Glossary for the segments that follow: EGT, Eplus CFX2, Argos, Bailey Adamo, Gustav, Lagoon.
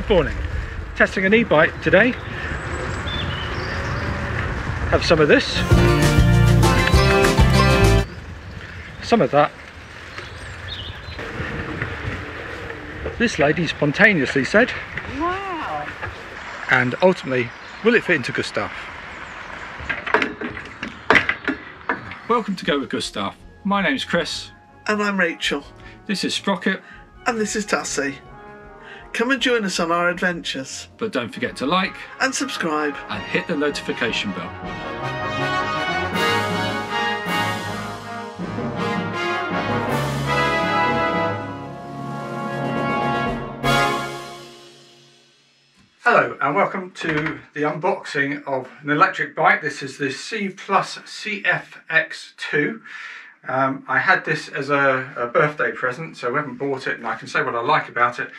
Good morning. Testing an e-bike today. Have some of this, some of that. This lady spontaneously said, wow. And ultimately, will it fit into Gustav? Welcome to Go With Gustav. My name's Chris. And I'm Rachel. This is Sprocket. And this is Tassie. Come and join us on our adventures. But don't forget to like and subscribe and hit the notification bell. Hello and welcome to the unboxing of an electric bike. This is the Eplus CFX2. I had this as a birthday present, so we haven't bought it, and I can say what I like about it,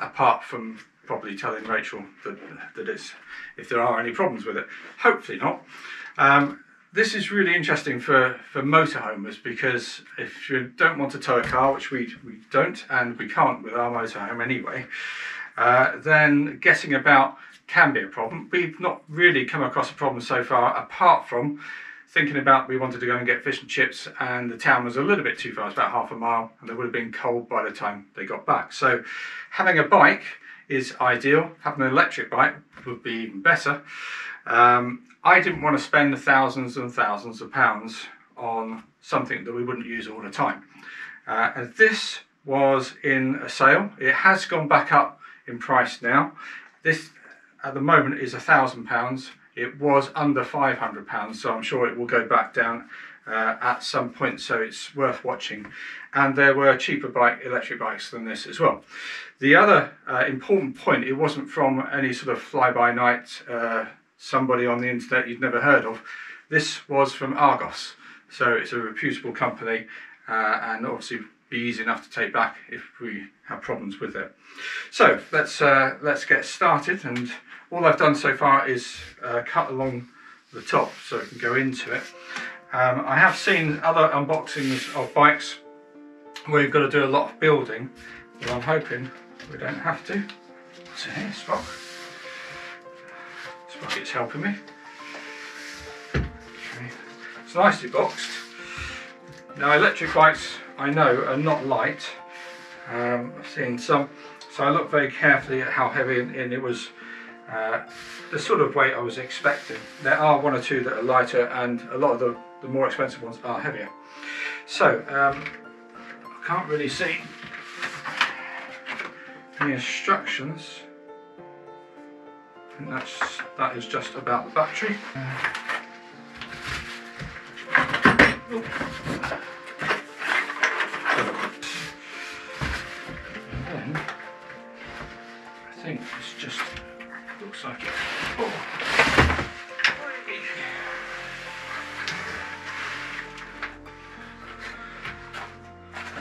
apart from probably telling Rachel that it's, if there are any problems with it, hopefully not. This is really interesting for motorhomers, because if you don't want to tow a car, which we don't and we can't with our motorhome anyway, then getting about can be a problem. We've not really come across a problem so far, apart from thinking about we wanted to go and get fish and chips, and the town was a little bit too far. It's about half a mile, and they would have been cold by the time they got back. So having a bike is ideal. Having an electric bike would be even better. I didn't want to spend the thousands and thousands of pounds on something that we wouldn't use all the time. And this was in a sale. It has gone back up in price now. This at the moment is £1,000. It was under £500, so I'm sure it will go back down at some point, so it's worth watching. And there were cheaper electric bikes than this as well. The other important point, it wasn't from any sort of fly-by-night somebody on the internet you'd never heard of. This was from Argos, so it's a reputable company, and obviously be easy enough to take back if we have problems with it. So let's get started, and all I've done so far is cut along the top so I can go into it. I have seen other unboxings of bikes where you've got to do a lot of building, but I'm hoping we don't have to. What's in here? Spock. Sprocket's helping me. Okay. It's nicely boxed. Now, electric bikes I know are not light. I've seen some, so I looked very carefully at how heavy, and it was the sort of weight I was expecting. There are one or two that are lighter, and a lot of the more expensive ones are heavier. So I can't really see any instructions. I think that is just about the battery. Then I think it's just, looks like it. Oh.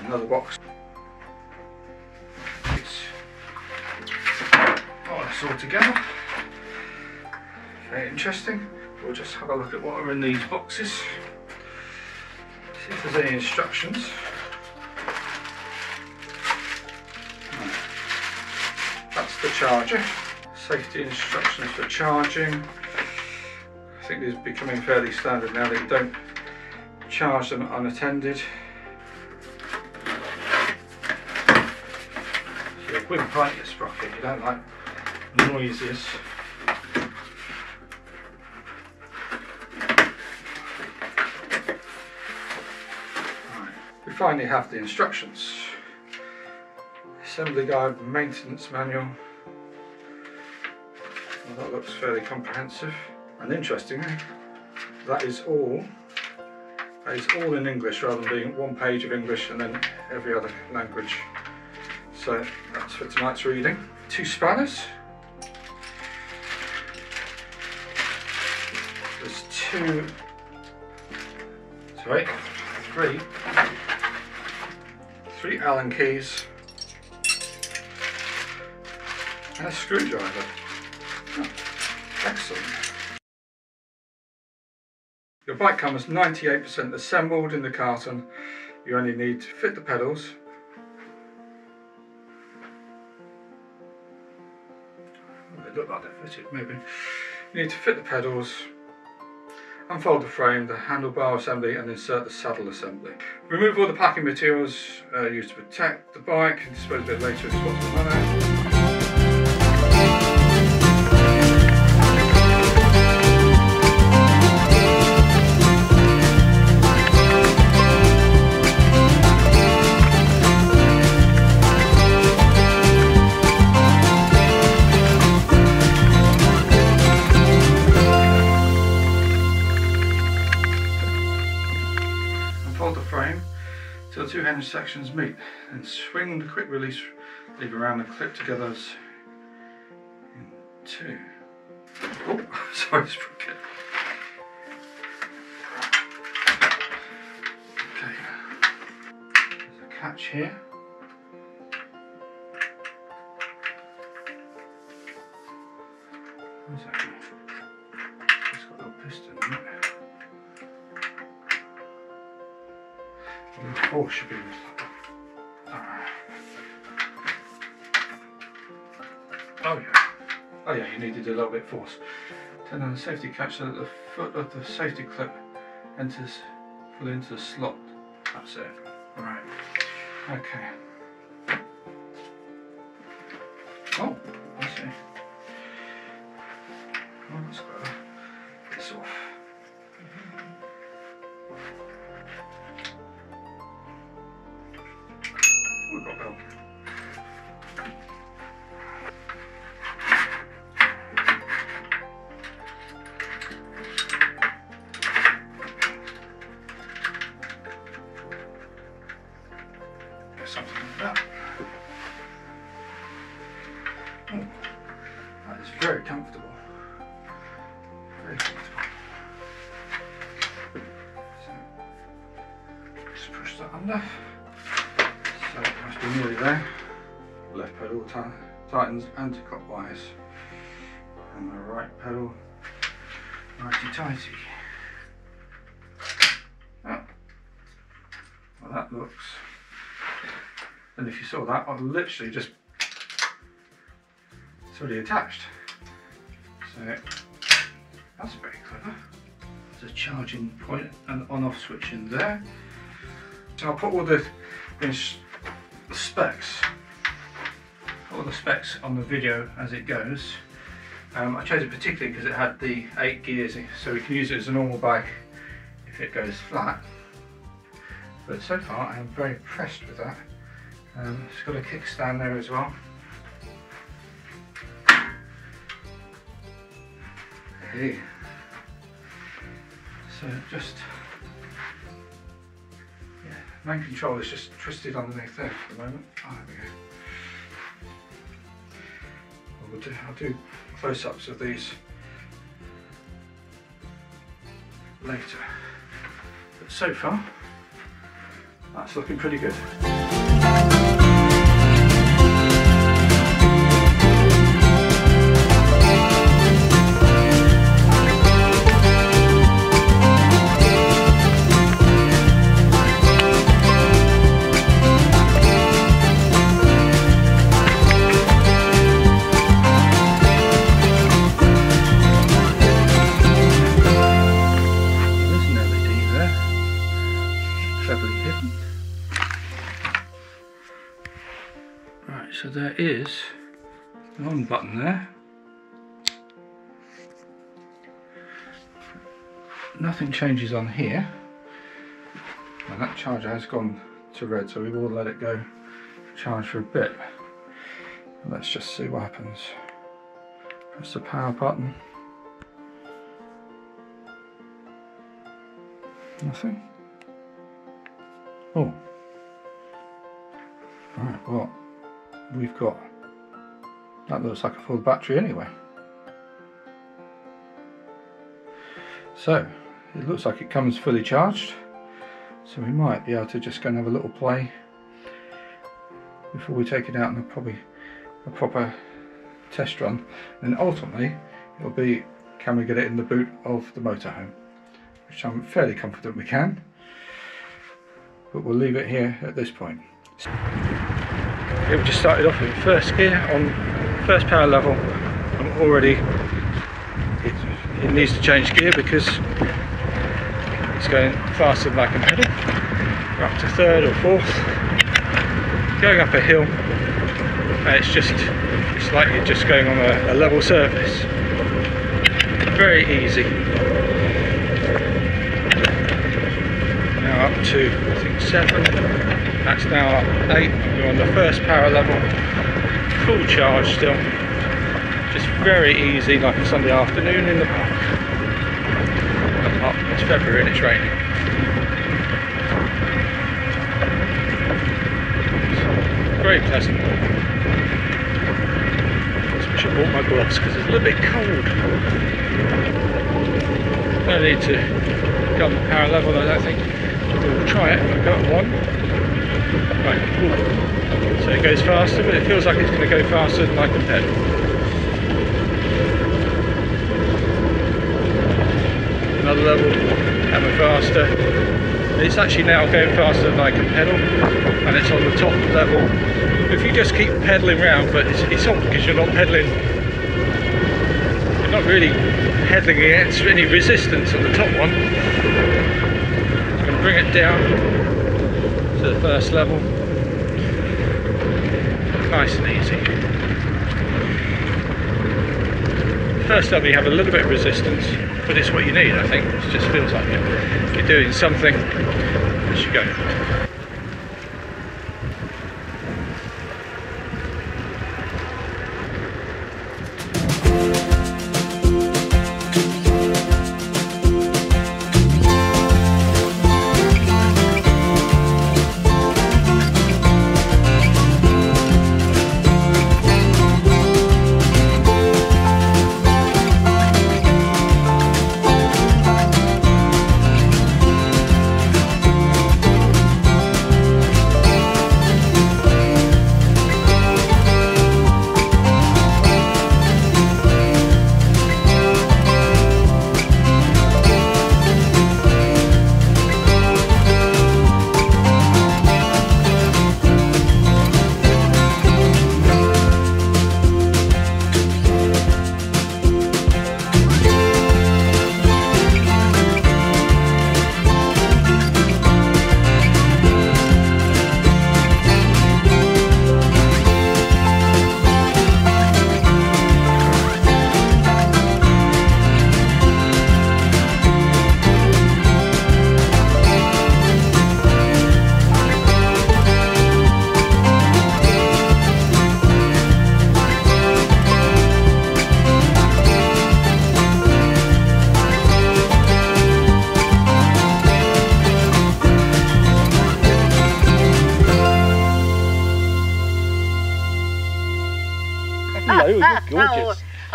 Another box. That's all together. Very interesting. We'll just have a look at what are in these boxes. See if there's any instructions. That's the charger. Safety instructions for charging. I think these are becoming fairly standard now, that you don't charge them unattended. You're a wimp, aren't you, Sprocket? You don't like noises. Right. We finally have the instructions. Assembly guide, maintenance manual. Well, that looks fairly comprehensive, and interestingly, that is all in English, rather than being one page of English and then every other language. So that's for tonight's reading. Two spanners. There's three Allen keys and a screwdriver. Oh, excellent. Your bike comes 98% assembled in the carton. You only need to fit the pedals it looked like they fitted maybe. You need to fit the pedals, unfold the frame, the handlebar assembly, and insert the saddle assembly. Remove all the packing materials used to protect the bike and dispose a bit later in responsible manner. Fold the frame till the two hinge sections meet, and swing the quick release lever around and clip together as in two. Oh, sorry, it's broke it. Okay, there's a catch here. Where's that going? It's got a little piston in it. Oh, should be alright. Oh yeah. Oh yeah, you needed a little bit of force. Turn down the safety catch so that the foot of the safety clip enters fully into the slot. That's it. Alright. Okay. Oh, I see. Oh, let's go this off. Something like that. Oh, that is very comfortable. Very comfortable. So, just push that under. So, it must be nearly there. Left pedal tightens anti-clockwise. And the right pedal, righty-tighty. Oh, well, that looks. And if you saw that, I've literally just, it's already attached. So that's very clever. There's a charging point and on-off switch in there. So I'll put all the specs on the video as it goes. I chose it particularly because it had the 8 gears, so we can use it as a normal bike if it goes flat. But so far, I'm very impressed with that. It's got a kickstand there as well. Hey. So just, yeah, main control is just twisted underneath there for the moment. Oh, there we go. I'll do close-ups of these later. But so far, that's looking pretty good. So there is an on button there. Nothing changes on here. Now that charger has gone to red, so we will let it go charge for a bit. Let's just see what happens. Press the power button. Nothing. Oh. Alright, well. We've got, that looks like a full battery anyway. So it looks like it comes fully charged, so we might be able to just go and have a little play before we take it out and probably a proper test run, and ultimately it'll be, can we get it in the boot of the motorhome, which I'm fairly confident we can, but we'll leave it here at this point. It just started off in 1st gear on 1st power level, and already it needs to change gear because it's going faster than I can pedal. We're up to third or fourth, going up a hill, and it's like you're just going on a level surface. Very easy. Now up to, I think, 7. That's now up 8. You're on the first power level. Full charge still. Just very easy, like a Sunday afternoon in the park. Apart from it's February and it's raining. It's very pleasant. I should have bought my gloves because it's a little bit cold. No need to go on the power level, I don't think. We'll try it. I've got one. Right. So it goes faster, but it feels like it's going to go faster than I can pedal. Another level, and we're faster. It's actually now going faster than I can pedal, and it's on the top level. If you just keep pedaling round, but it's odd because you're not pedaling. You're not really pedaling against any resistance on the top one. I'm going to bring it down to the first level. Nice and easy. First level you have a little bit of resistance, but it's what you need, I think. It just feels like it. You're doing something as you go.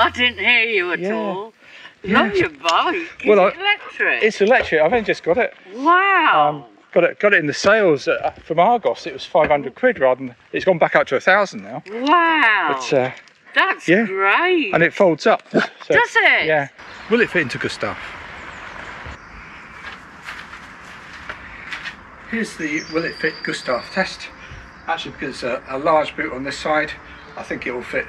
I didn't hear you at all. Yeah. Love your bike. Well, it's electric. It's electric. I've only just got it. Wow. Got it in the sales from Argos. It was 500 quid rather than. It's gone back up to 1,000 now. Wow. But, that's great. And it folds up. So, does it? Yeah. Will it fit into Gustav? Here's the will it fit Gustav test. Actually, because a large boot on this side, I think it will fit.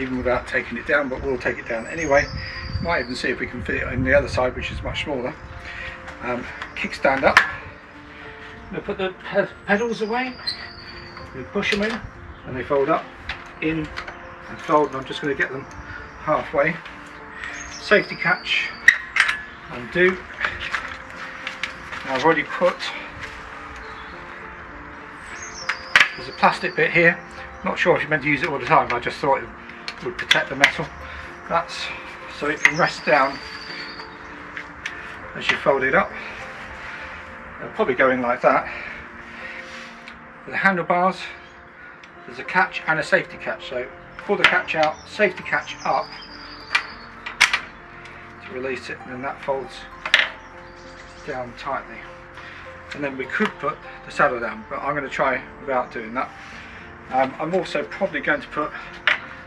Even without taking it down, but we'll take it down anyway. Might even see if we can fit it on the other side, which is much smaller. Kickstand up. We'll put the pedals away. We push them in, and they fold up, in and fold. And I'm just going to get them halfway. Safety catch. Undo. Now I've already put. There's a plastic bit here. Not sure if you're meant to use it all the time. I just thought it would protect the metal. That's so it can rest down as you fold it up. It'll probably go in like that. For the handlebars, there's a catch and a safety catch. So pull the catch out, safety catch up to release it, and then that folds down tightly. And then we could put the saddle down, but I'm going to try without doing that. I'm also probably going to put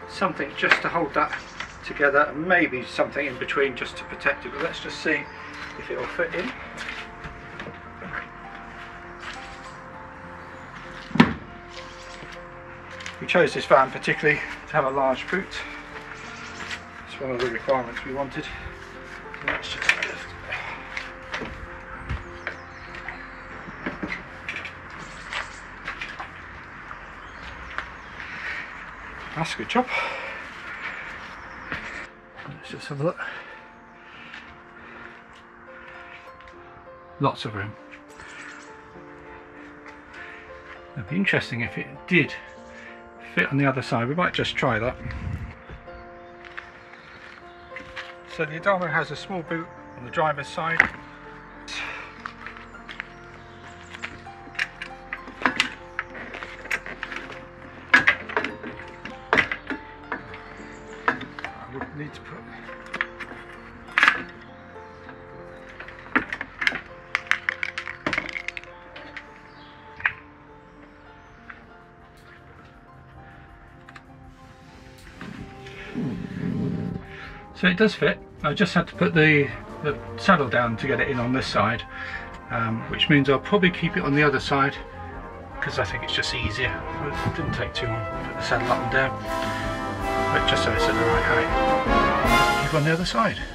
something just to hold that together, and maybe something in between just to protect it, but let's just see if it will fit in. We chose this van particularly to have a large boot, That's one of the requirements we wanted. So let's just lift. That's a good job. Let's just have a look. Lots of room. It'd be interesting if it did fit on the other side. We might just try that. So the Adamo has a small boot on the driver's side. Need to put so it does fit. I just had to put the saddle down to get it in on this side, which means I'll probably keep it on the other side because I think it's just easier. It didn't take too long to put the saddle up and down, but just so it's at the right height. Keep on the other side.